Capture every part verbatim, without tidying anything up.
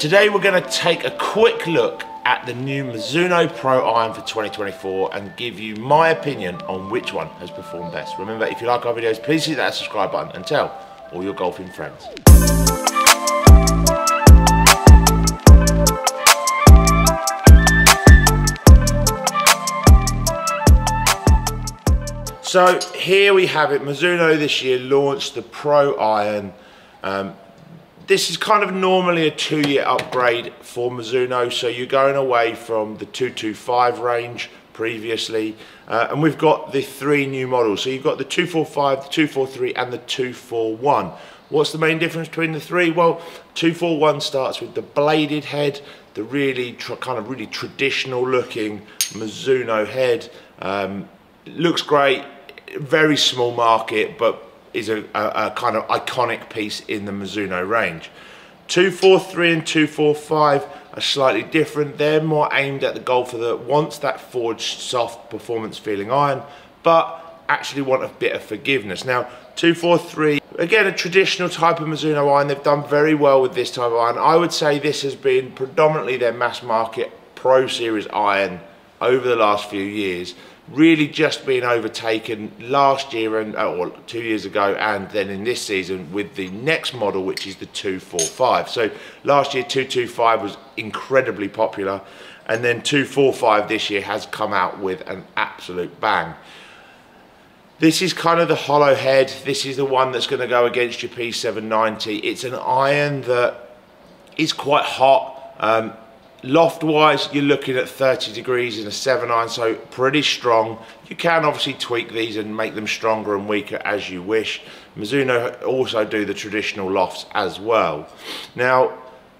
Today we're going to take a quick look at the new Mizuno Pro Iron for twenty twenty-four and give you my opinion on which one has performed best. Remember, if you like our videos, please hit that subscribe button and tell all your golfing friends. So here we have it. Mizuno this year launched the Pro Iron. Um, this is kind of normally a two-year upgrade for Mizuno, so you're going away from the two two five range previously, uh, and we've got the three new models. So you've got the two four five, the two four three, and the two four one. What's the main difference between the three? Well, two four one starts with the bladed head, the really kind of really traditional-looking Mizuno head. Um, looks great. Very small market, but is a, a, a kind of iconic piece in the Mizuno range. two four three and two four five are slightly different. They're more aimed at the golfer that wants that forged, soft, performance feeling iron, but actually want a bit of forgiveness. Now, two four three, again, a traditional type of Mizuno iron. They've done very well with this type of iron. I would say this has been predominantly their mass market Pro Series iron over the last few years. Really just being overtaken last year and or two years ago, and then in this season with the next model, which is the two four five. So last year two two five was incredibly popular, and then two four five this year has come out with an absolute bang. This is kind of the hollow head. This is the one that's going to go against your P seven ninety. It's an iron that is quite hot. Um, Loft wise, you're looking at thirty degrees in a seven iron, so pretty strong. You can obviously tweak these and make them stronger and weaker as you wish. Mizuno also do the traditional lofts as well. Now,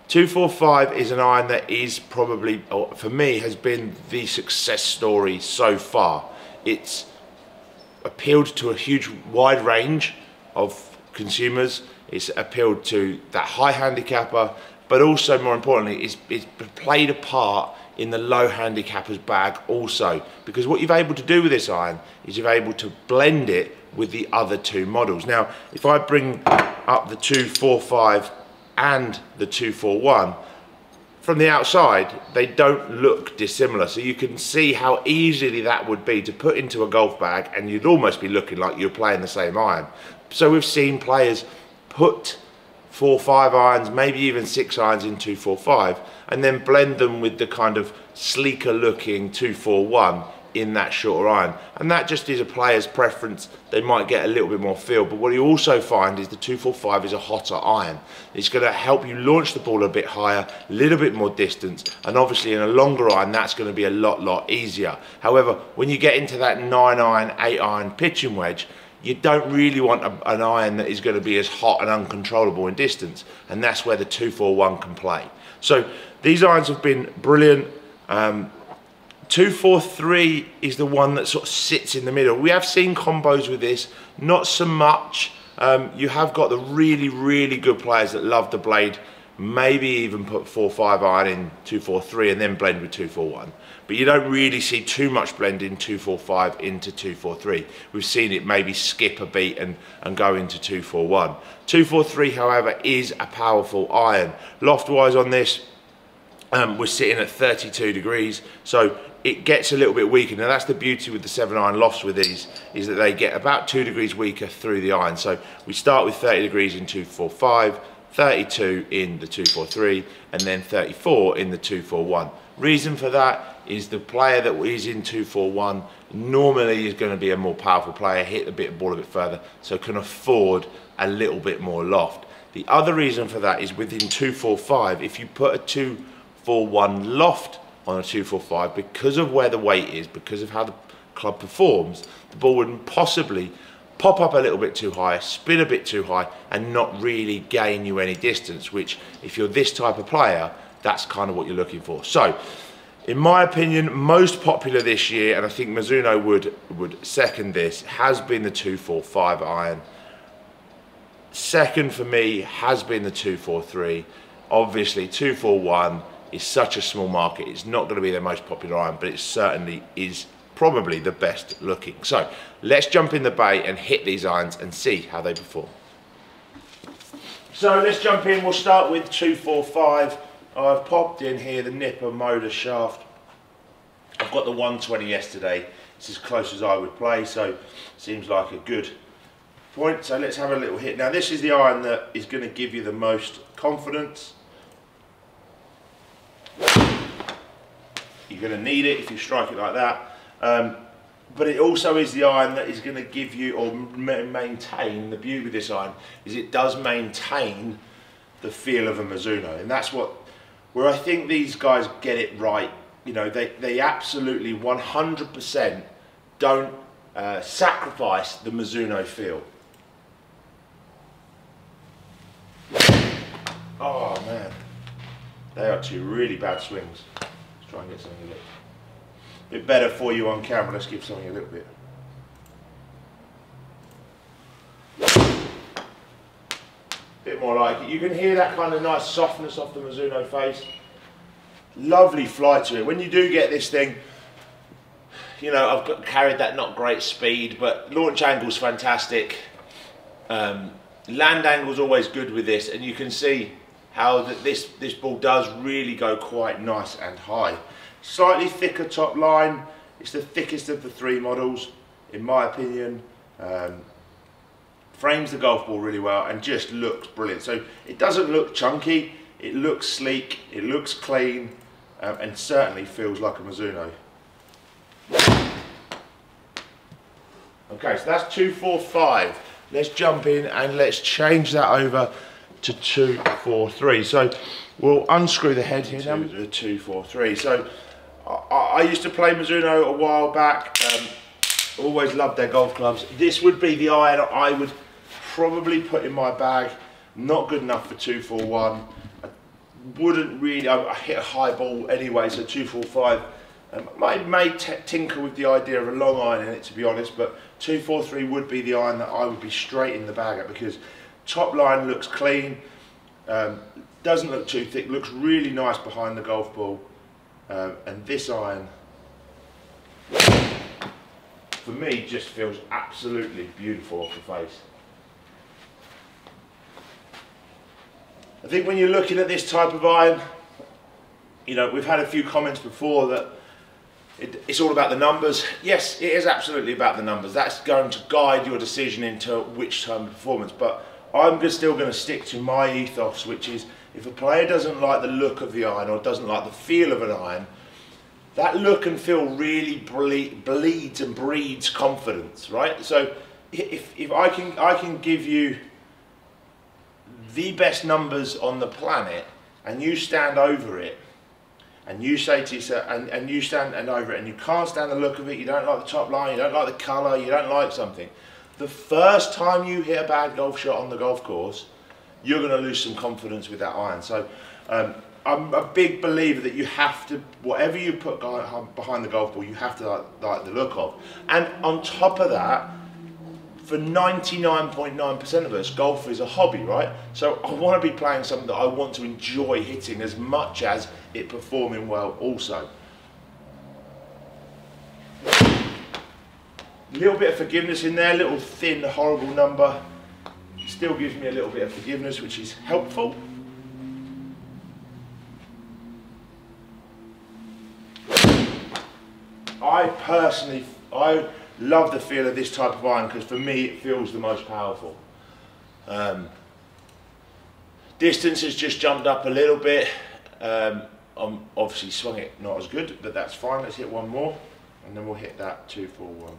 two four five is an iron that is probably, or for me, has been the success story so far. It's appealed to a huge, wide range of consumers. It's appealed to that high handicapper, but also, more importantly, it's, it's played a part in the low handicapper's bag also, because what you've able to do with this iron is you've able to blend it with the other two models. Now, if I bring up the two four five and the two four one, from the outside, they don't look dissimilar. So you can see how easily that would be to put into a golf bag, and you'd almost be looking like you're playing the same iron. So we've seen players put four, five irons, maybe even six irons in two four five, and then blend them with the kind of sleeker looking two four one in that shorter iron. And that just is a player's preference. They might get a little bit more feel, but what you also find is the two four five is a hotter iron. It's going to help you launch the ball a bit higher, a little bit more distance, and obviously in a longer iron, that's going to be a lot, lot easier. However, when you get into that nine iron, eight iron pitching wedge, you don't really want a, an iron that is going to be as hot and uncontrollable in distance, and that's where the two four one can play. So these irons have been brilliant. Um, two four three is the one that sort of sits in the middle. We have seen combos with this, not so much. Um, you have got the really, really good players that love the blade, maybe even put four five iron in two four three and then blend with two four one. But you don't really see too much blending two four five into two four three. We've seen it maybe skip a beat and, and go into two four one. two four three, however, is a powerful iron. Loft-wise on this, um, we're sitting at thirty-two degrees, so it gets a little bit weaker. Now that's the beauty with the seven iron lofts with these, is that they get about two degrees weaker through the iron. So we start with thirty degrees in two four five, thirty-two in the two four three, and then thirty-four in the two four one. Reason for that is the player that is in two four one normally is going to be a more powerful player, hit the bit ball a bit further, so can afford a little bit more loft. The other reason for that is within two four five, if you put a two four one loft on a two four five, because of where the weight is, because of how the club performs, the ball wouldn't possibly pop up a little bit too high, spin a bit too high, and not really gain you any distance, which if you're this type of player, that's kind of what you're looking for. So, in my opinion, most popular this year, and I think Mizuno would, would second this, has been the two four five iron. Second for me has been the two four three. Obviously, two four one is such a small market, it's not going to be their most popular iron, but it certainly is probably the best looking. So let's jump in the bay and hit these irons and see how they perform. So let's jump in. We'll start with two four five. I've popped in here the nipper motor shaft. I've got the one twenty yesterday. It's as close as I would play, so seems like a good point. So let's have a little hit. Now this is the iron that is going to give you the most confidence. You're going to need it if you strike it like that. Um, but it also is the iron that is going to give you or maintain, the beauty of this iron is it does maintain the feel of a Mizuno, and that's what, where I think these guys get it right. You know, they, they absolutely one hundred percent don't uh, sacrifice the Mizuno feel. Oh man, they are two really bad swings. Let's try and get something a little bit better for you on camera. Let's give something a little bit. Bit more like it. You can hear that kind of nice softness off the Mizuno face. Lovely fly to it. When you do get this thing, you know, I've got, carried that not great speed, but launch angle's fantastic. Um, land angle's always good with this, and you can see how that this, this ball does really go quite nice and high. Slightly thicker top line. It's the thickest of the three models, in my opinion. Um, frames the golf ball really well and just looks brilliant. So it doesn't look chunky. It looks sleek, it looks clean, um, and certainly feels like a Mizuno. Okay, so that's two four five. Let's jump in and let's change that over to two four three. So we'll unscrew the head here now. The two four three. So I, I used to play Mizuno a while back. Um, always loved their golf clubs. This would be the iron I would probably put in my bag. Not good enough for two four one. Wouldn't really, I hit a high ball anyway, so two four five. Um, I may tinker with the idea of a long iron in it, to be honest, but two four three would be the iron that I would be straight in the bag at, because top line looks clean, um, doesn't look too thick, looks really nice behind the golf ball, um, and this iron, for me, just feels absolutely beautiful off the face. I think when you're looking at this type of iron, you know, we've had a few comments before that it, it's all about the numbers. Yes, it is absolutely about the numbers. That's going to guide your decision into which time of performance. But I'm still going to stick to my ethos, which is if a player doesn't like the look of the iron or doesn't like the feel of an iron, that look and feel really ble bleeds and breeds confidence, right? So if, if I can, I can give you the best numbers on the planet, and you stand over it, and you say to yourself, and, and you stand and over it, and you can't stand the look of it, you don't like the top line, you don't like the colour, you don't like something. The first time you hit a bad golf shot on the golf course, you're going to lose some confidence with that iron. So um, I'm a big believer that you have to, whatever you put behind the golf ball, you have to like, like the look of. And on top of that, for ninety-nine point nine percent of us, golf is a hobby, right? So I want to be playing something that I want to enjoy hitting as much as it performing well also. A little bit of forgiveness in there, little thin, horrible number. Still gives me a little bit of forgiveness, which is helpful. I personally, I love the feel of this type of iron because for me it feels the most powerful. Um, distance has just jumped up a little bit. Um, I'm obviously swung it not as good, but that's fine. Let's hit one more and then we'll hit that two four one.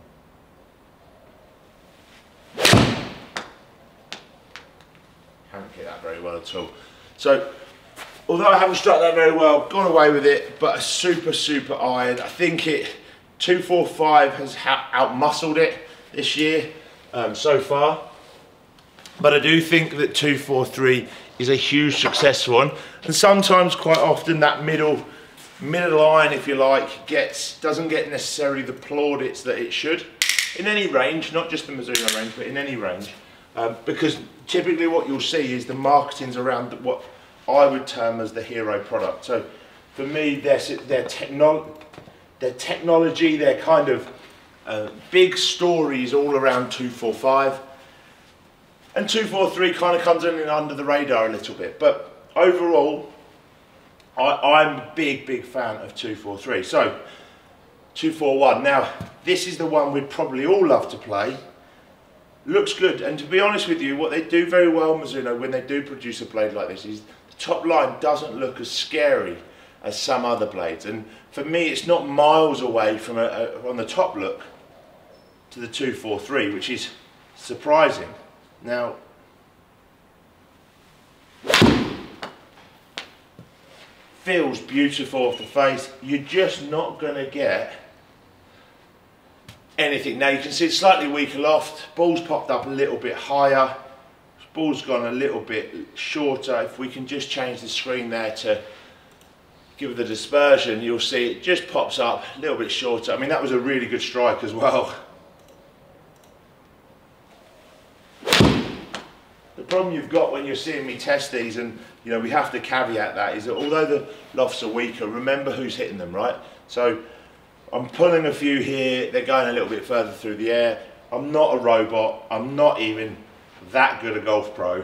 Can't get that very well at all. So although I haven't struck that very well, gone away with it, but a super, super iron. I think it two four five has outmuscled it this year um, so far, but I do think that two four three is a huge successful one, and sometimes quite often that middle middle line, if you like, gets doesn't get necessarily the plaudits that it should in any range, not just the Mizuno range, but in any range, um, because typically what you'll see is the marketing's around what I would term as the hero product. So for me, their their technology. Their technology, their kind of uh, big stories all around two four five. And two four three kind of comes in and under the radar a little bit. But overall, I, I'm a big, big fan of two four three. So, two four one. Now, this is the one we'd probably all love to play. Looks good, and to be honest with you, what they do very well, Mizuno, when they do produce a blade like this, is the top line doesn't look as scary as some other blades. And for me, it's not miles away from a, a, on the top look to the two four three, which is surprising. Now, feels beautiful off the face. You're just not going to get anything. Now you can see it's slightly weaker loft, ball's popped up a little bit higher, ball's gone a little bit shorter. If we can just change the screen there to give it the dispersion, you'll see it just pops up a little bit shorter. I mean, that was a really good strike as well. The problem you've got when you're seeing me test these, and you know we have to caveat that, is that although the lofts are weaker, remember who's hitting them, right? So I'm pulling a few here, they're going a little bit further through the air. I'm not a robot, I'm not even that good a golf pro.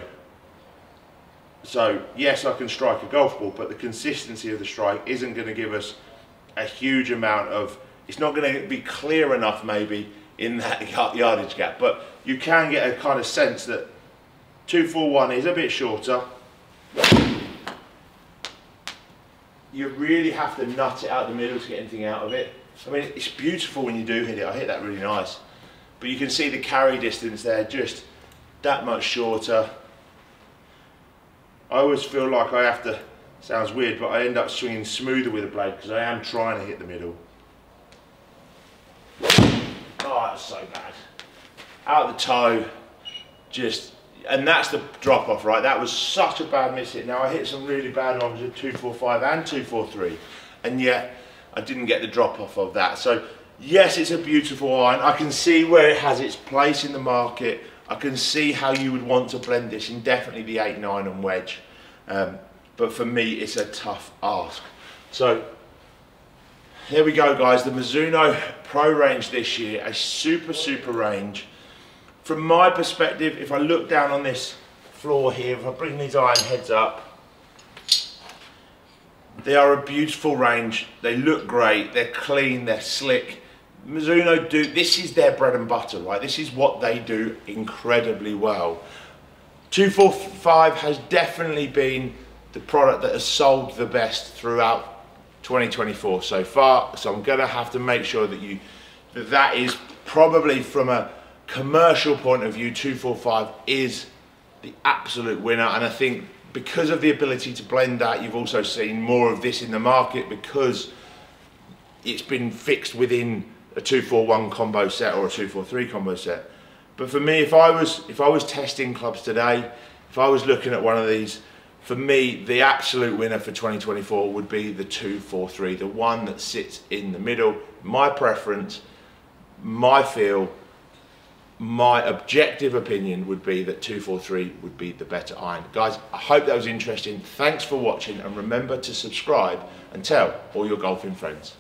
So yes, I can strike a golf ball, but the consistency of the strike isn't going to give us a huge amount of, it's not going to be clear enough maybe in that yardage gap, but you can get a kind of sense that two four one is a bit shorter. You really have to nut it out the middle to get anything out of it. I mean, it's beautiful when you do hit it. I hit that really nice. But you can see the carry distance there, just that much shorter. I always feel like I have to, sounds weird, but I end up swinging smoother with a blade because I am trying to hit the middle. Oh, that's so bad. Out the toe, just, and that's the drop off, right? That was such a bad miss hit. Now I hit some really bad ones with two four five and two four three, and yet I didn't get the drop off of that. So yes, it's a beautiful iron. I can see where it has its place in the market. I can see how you would want to blend this in definitely the eight nine and wedge, um, but for me it's a tough ask. So here we go, guys, the Mizuno Pro range this year, a super super range. From my perspective, if I look down on this floor here, if I bring these iron heads up, they are a beautiful range. They look great, they're clean, they're slick. Mizuno do, this is their bread and butter, right? This is what they do incredibly well. two four five has definitely been the product that has sold the best throughout twenty twenty-four so far, so I'm gonna have to make sure that you, that, that is probably from a commercial point of view, two four five is the absolute winner. And I think because of the ability to blend that, you've also seen more of this in the market because it's been fixed within a two four one combo set or a two four three combo set. But for me, if I was if I was testing clubs today, if I was looking at one of these, for me the absolute winner for twenty twenty-four would be the two four three, the one that sits in the middle. My preference, my feel, my objective opinion would be that two four three would be the better iron. Guys, I hope that was interesting. Thanks for watching, and remember to subscribe and tell all your golfing friends.